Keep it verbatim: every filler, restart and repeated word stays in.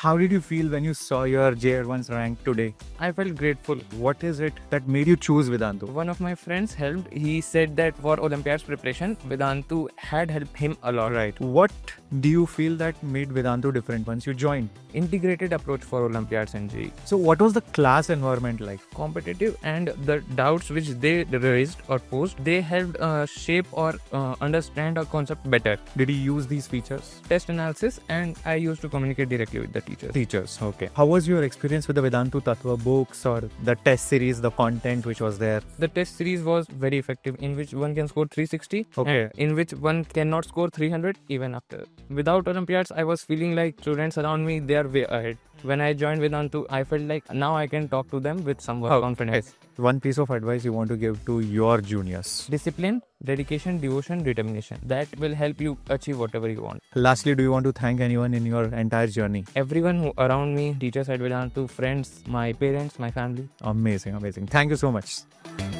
How did you feel when you saw your J R one's rank today? I felt grateful. What is it that made you choose Vedantu? One of my friends helped. He said that for Olympiad's preparation, Vedantu had helped him a lot. Right. What do you feel that made Vedantu different once you joined? Integrated approach for Olympiads and J E E. So what was the class environment like? Competitive, and the doubts which they raised or posed, they helped uh, shape or uh, understand a concept better. Did you use these features? Test analysis, and I used to communicate directly with the teachers. Teachers, okay. How was your experience with the Vedantu Tatva books or the test series, the content which was there? The test series was very effective, in which one can score three sixty, okay, in which one cannot score three hundred even after. Without Olympiads, I was feeling like students around me, they are way ahead. When I joined Vedantu, I felt like now I can talk to them with some oh, confidence. One piece of advice you want to give to your juniors? Discipline, dedication, devotion, determination. That will help you achieve whatever you want. Lastly, do you want to thank anyone in your entire journey? Everyone who around me, teachers at Vedantu, friends, my parents, my family. Amazing, amazing. Thank you so much.